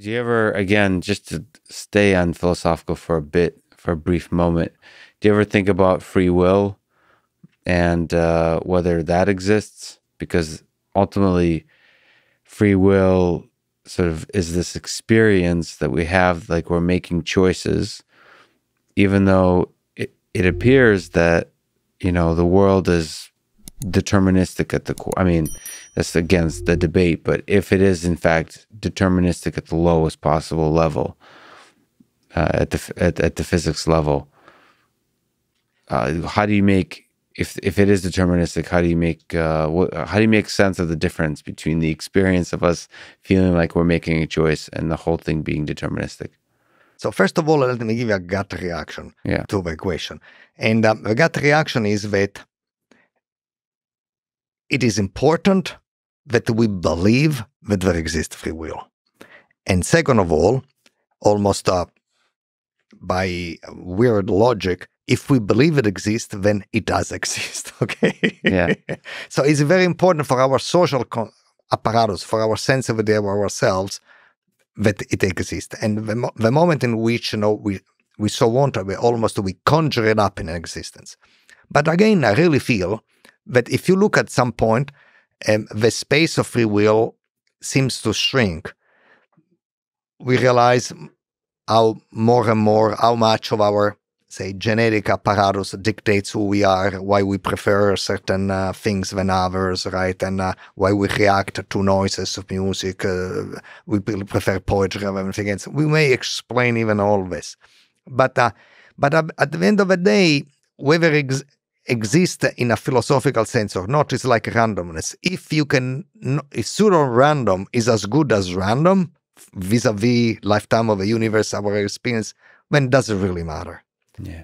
Do you ever, again, just to stay on philosophical for a bit, for a brief moment, do you ever think about free will and whether that exists? Because ultimately, free will sort of is this experience that we have, like we're making choices, even though it appears that, you know, the world is deterministic at the core. I mean, that's against the debate, but if it is in fact deterministic at the lowest possible level, at the physics level, how do you make, if it is deterministic, how do you make how do you make sense of the difference between the experience of us feeling like we're making a choice and the whole thing being deterministic? So first of all, let me give you a gut reaction to the question. And the gut reaction is that it is important that we believe that there exists free will. And second of all, almost by weird logic, if we believe it exists, then it does exist, okay? Yeah. So it's very important for our social apparatus, for our sense of ourselves, that it exists. And the moment in which, you know, we so want, we conjure it up in existence. But again, I really feel that if you look at some point, the space of free will seems to shrink. We realize how more and more, how much of our, say, genetic apparatus dictates who we are, why we prefer certain things than others, right? And why we react to noises of music, we prefer poetry and everything else. We may explain even all this. But at the end of the day, whether exist in a philosophical sense or not, it's like randomness. If you can, if pseudo-random is as good as random, vis-a-vis lifetime of the universe, our experience, then it doesn't really matter. Yeah.